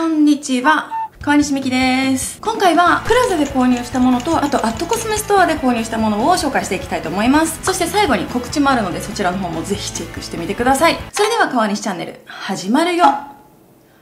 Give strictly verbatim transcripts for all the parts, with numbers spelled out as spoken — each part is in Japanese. こんにちは、川西美希です。今回はプラザで購入したものと、あとアットコスメストアで購入したものを紹介していきたいと思います。そして最後に告知もあるので、そちらの方もぜひチェックしてみてください。それでは川西チャンネル始まるよ。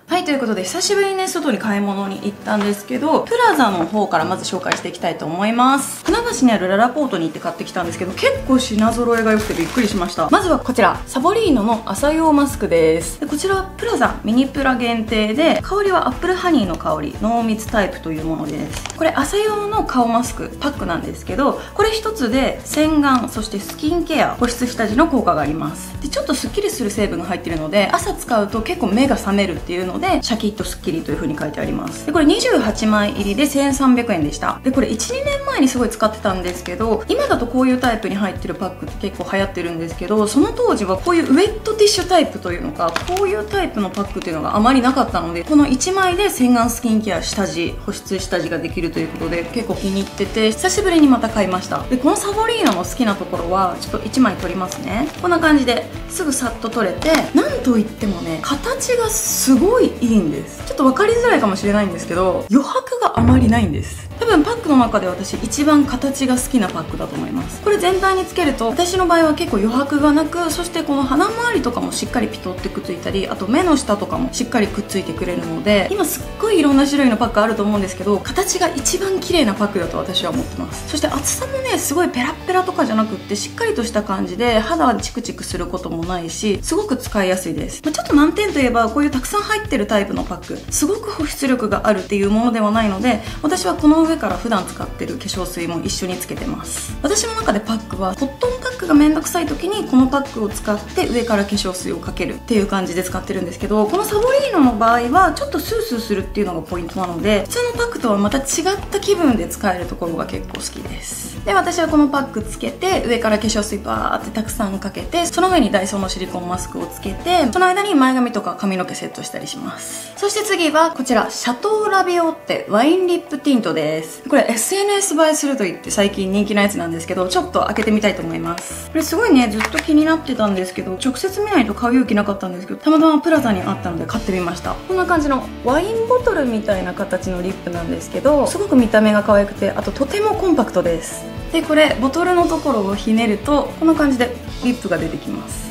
はい、ということで久しぶりにね、外に買い物に行ったんですけど、プラザの方からまず紹介していきたいと思います。船橋にあるララポートに行って買ってきたんですけど、結構品揃えが良くてびっくりしました。まずはこちら、サボリーノの朝用マスクです。でこちらはプラザミニプラ限定で、香りはアップルハニーの香り濃密タイプというものです。これ朝用の顔マスクパックなんですけど、これひとつで洗顔、そしてスキンケア、保湿、下地の効果があります。でちょっとスッキリする成分が入っているので、朝使うと結構目が覚めるっていうのででシャキッとスッキリという風に書いてあります。でこれにじゅうはちまい入りでせんさんびゃくえんでした。でこれいちにねんまえにすごい使ってたんですけど、今だとこういうタイプに入ってるパックって結構流行ってるんですけど、その当時はこういうウェットティッシュタイプというのか、こういうタイプのパックっていうのがあまりなかったので、このいちまいで洗顔、スキンケア、下地、保湿、下地ができるということで結構気に入ってて、久しぶりにまた買いました。でこのサボリーノの好きなところは、ちょっといちまい取りますね。こんな感じですぐサッと取れて、なんといってもね、形がすごいいいんです。ちょっと分かりづらいかもしれないんですけど、余白があまりないんです。多分パックの中で私一番形が好きなパックだと思います。これ全体につけると、私の場合は結構余白がなく、そしてこの鼻周りとかもしっかりピトってくっついたり、あと目の下とかもしっかりくっついてくれるので、今すっごいいろんな種類のパックあると思うんですけど、形が一番綺麗なパックだと私は思ってます。そして厚さもね、すごいペラッペラとかじゃなくって、しっかりとした感じで肌はチクチクすることもないし、すごく使いやすいです。まあ、ちょっと難点といえば、こういうたくさん入ってるタイプのパック、すごく保湿力があるっていうものではないので、私はこの上から普段使ってる化粧水も一緒につけてます。私の中でパックはコットンパックがめんどくさい時に、このパックを使って上から化粧水をかけるっていう感じで使ってるんですけど、このサボリーノの場合はちょっとスースーするっていうのがポイントなので、普通のパックとはまた違った気分で使えるところが結構好きです。で私はこのパックつけて、上から化粧水バーってたくさんかけて、その上にダイソーのシリコンマスクをつけて、その間に前髪とか髪の毛セットしたりします。そして次はこちら、シャトーラビオってワインリップティントです。これ エスエヌエス 映えすると言って最近人気のやつなんですけど、ちょっと開けてみたいと思います。これすごいね、ずっと気になってたんですけど、直接見ないと買う勇気なかったんですけど、たまたまプラザにあったので買ってみました。こんな感じのワインボトルみたいな形のリップなんですけど、すごく見た目が可愛くて、あととてもコンパクトです。でこれボトルのところをひねると、こんな感じでリップが出てきます。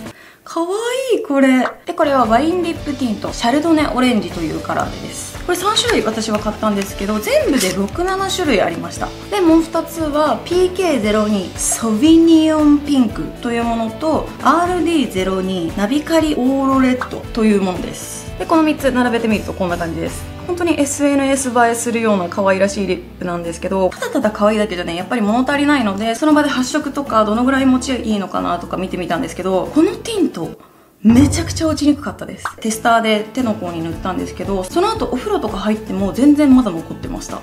かわいいこれ。でこれはワインリップティント、シャルドネオレンジというカラーです。これさんしゅるい私は買ったんですけど、全部でろくじゅうななしゅるいありました。でもうふたつは ピーケーゼロに ソビニオンピンクというものと アールディーゼロに ナビカリオーロレッドというものです。でこのみっつ並べてみるとこんな感じです。本当に エスエヌエス 映えするような可愛らしいリップなんですけど、ただただ可愛いだけじゃね、やっぱり物足りないので、その場で発色とかどのぐらい持ちいいのかなとか見てみたんですけど、このティントめちゃくちゃ落ちにくかったです。テスターで手の甲に塗ったんですけど、その後お風呂とか入っても全然まだ残ってました。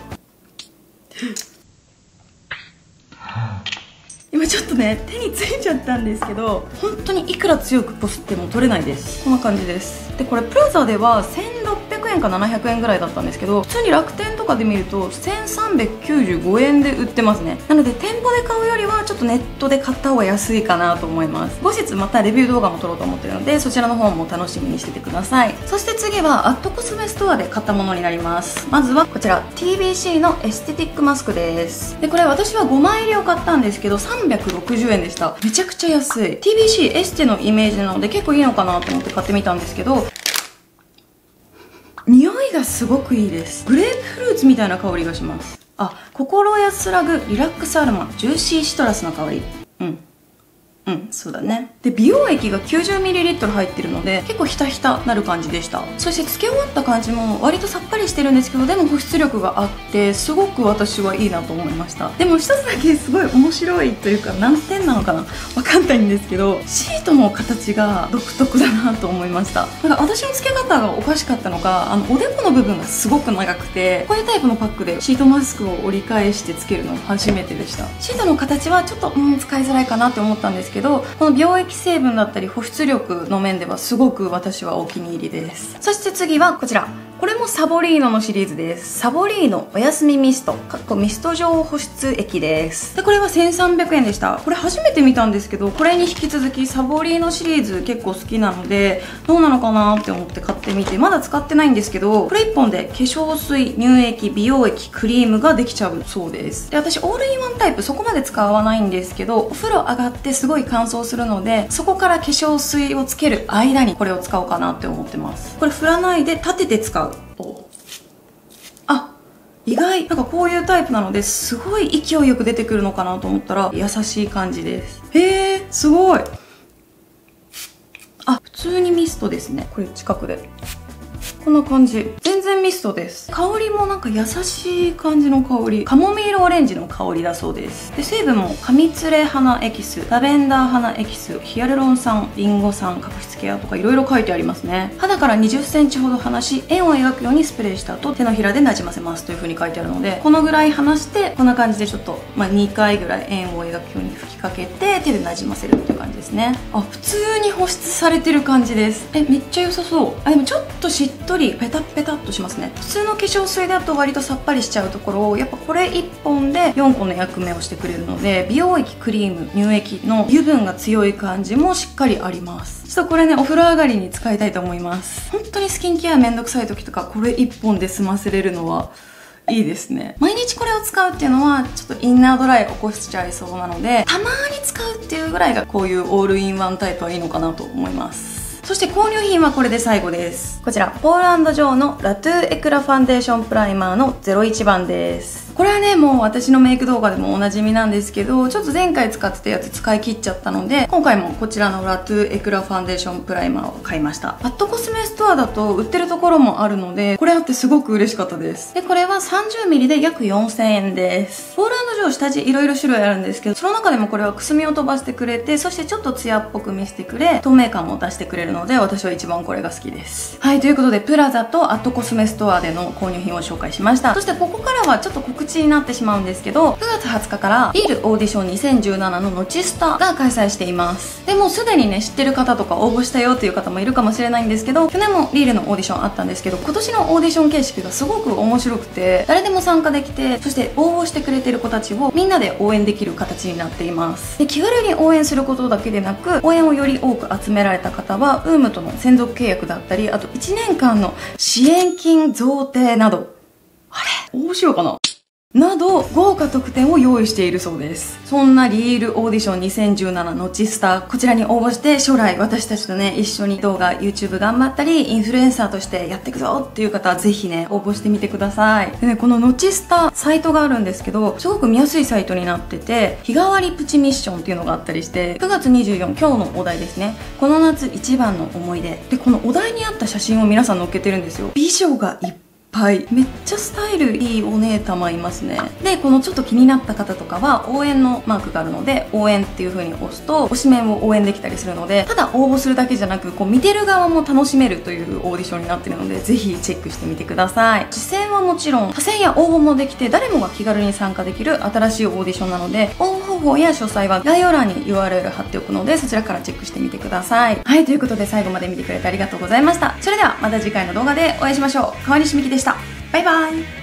今ちょっとね、手についちゃったんですけど、本当にいくら強くこすっても取れないです。こんな感じです。でこれプラザではせんろっぴゃくえんかななひゃくえんぐらいだったんですけど、普通に楽天とかで見るとせんさんびゃくきゅうじゅうごえんで売ってますね。なので店舗で買うよりはちょっとネットで買った方が安いかなと思います。後日またレビュー動画も撮ろうと思ってるので、そちらの方も楽しみにしててください。そして次はアットコスメストアで買ったものになります。まずはこちら ティービーシー のエステティックマスクです。でこれ私はごまい入りを買ったんですけどさんびゃくろくじゅうえんでした。めちゃくちゃ安い。 ティービーシー エステのイメージなので結構いいのかなと思って買ってみたんですけど、匂いがすごくいいです。グレープフルーツみたいな香りがします。あ、心安らぐリラックスアロマジューシーシトラスの香り。うんうん、そうだね。で美容液が きゅうじゅうミリリットル 入ってるので結構ひたひたなる感じでした。そしてつけ終わった感じも割とさっぱりしてるんですけど、でも保湿力があってすごく私はいいなと思いました。でも一つだけすごい面白いというか、難点なのかな、わかんないんですけど、シートの形が独特だなと思いました。なんか私のつけ方がおかしかったのか、あのおでこの部分がすごく長くて、こういうタイプのパックでシートマスクを折り返してつけるの初めてでした。シートの形はちょっと、うん、使いづらいかなって思ったんですけどけど、この病液成分だったり保湿力の面ではすごく私はお気に入りです。そして次はこちら、これもササボリーノのシリーズです。サボリーノおやすみミスト、かっこミスト状保湿液です。で、これはせんさんびゃくえんでした。これ初めて見たんですけど、これに引き続きサボリーノシリーズ結構好きなので、どうなのかなって思って買ってみて、まだ使ってないんですけど、これいっぽんで化粧水、乳液、美容液、クリームができちゃうそうです。で、私オールインワンタイプそこまで使わないんですけど、お風呂上がってすごい乾燥するので、そこから化粧水をつける間にこれを使おうかなって思ってます。これ振らないで立てて使う。あ、意外。なんかこういうタイプなのですごい勢いよく出てくるのかなと思ったら優しい感じです。へー、すごい。あ、普通にミストですね。これ近くで。こんな感じ。全然ミストです。香りもなんか優しい感じの香り。カモミールオレンジの香りだそうです。で、成分もカミツレ花エキス、ラベンダー花エキス、ヒアルロン酸、リンゴ酸、角質ケアとかいろいろ書いてありますね。肌からにじゅっセンチほど離し、円を描くようにスプレーした後、手のひらでなじませますという風に書いてあるので、このぐらい離して、こんな感じでちょっと、まあ、にかいぐらい円を描くように吹きかけて、手でなじませるっていう感じですね。あ、普通に保湿されてる感じです。え、めっちゃ良さそう。あ、でもちょっとしっとりペタッペタッとしますね。普通の化粧水だと割とさっぱりしちゃうところを、やっぱこれいっぽんでよんこの役目をしてくれるので、美容液、クリーム、乳液の油分が強い感じもしっかりあります。ちょっとこれね、お風呂上がりに使いたいと思います。本当にスキンケアめんどくさい時とか、これいっぽんで済ませれるのはいいですね。毎日これを使うっていうのはちょっとインナードライ起こしちゃいそうなので、たまに使うっていうぐらいがこういうオールインワンタイプはいいのかなと思います。そして購入品はこれで最後です。こちら、ポール&ジョーのラトゥーエクラファンデーションプライマーのゼロいちばんです。これはね、もう私のメイク動画でもおなじみなんですけど、ちょっと前回使ってたやつ使い切っちゃったので、今回もこちらのラトゥーエクラファンデーションプライマーを買いました。パッドコスメストアだと売ってるところもあるので、これあってすごく嬉しかったです。で、これは さんじゅうミリ で約よんせんえんです。ポール&ジョー下地いろいろ種類あるんですけど、その中でもこれはくすみを飛ばしてくれて、そしてちょっとツヤっぽく見せてくれ、透明感も出してくれるので、私は一番これが好きです。はい、ということで、プラザとアットコスメストアでの購入品を紹介しました。そしてここからはちょっと告知になってしまうんですけど、くがつはつかからビールオーディションにせんじゅうななののちスタが開催しています。で、もうすでにね、知ってる方とか応募したよっていう方もいるかもしれないんですけど、去年もビールのオーディションあったんですけど、今年のオーディション形式がすごく面白くて、誰でも参加できて、そして応募してくれてる子たちをみんなで応援できる形になっています。で、気軽に応援することだけでなく、応援をより多く集められた方は、ウームとの専属契約だったり、あといちねんかんの支援金贈呈など、あれどうしようかななど、豪華特典を用意しているそうです。そんなリールオーディションにせんじゅうななのちスタ、こちらに応募して、将来私たちとね、一緒に動画、YouTube 頑張ったり、インフルエンサーとしてやっていくぞっていう方、ぜひね、応募してみてください。でね、こののちスタ、サイトがあるんですけど、すごく見やすいサイトになってて、日替わりプチミッションっていうのがあったりして、くがつにじゅうよっか、今日のお題ですね。この夏一番の思い出。で、このお題に合った写真を皆さん載っけてるんですよ。美女がいっぱい。はい、めっちゃスタイルいいお姉たまいますね。で、このちょっと気になった方とかは応援のマークがあるので、応援っていう風に押すと推しメンを応援できたりするので、ただ応募するだけじゃなく、こう見てる側も楽しめるというオーディションになってるので、ぜひチェックしてみてください。実践はもちろん、多選や応募もできて、誰もが気軽に参加できる新しいオーディションなので、応募方法や詳細は概要欄に ユーアールエル 貼っておくので、そちらからチェックしてみてください。はい、ということで最後まで見てくれてありがとうございました。それではまた次回の動画でお会いしましょう。川西美希でした。バイバイ。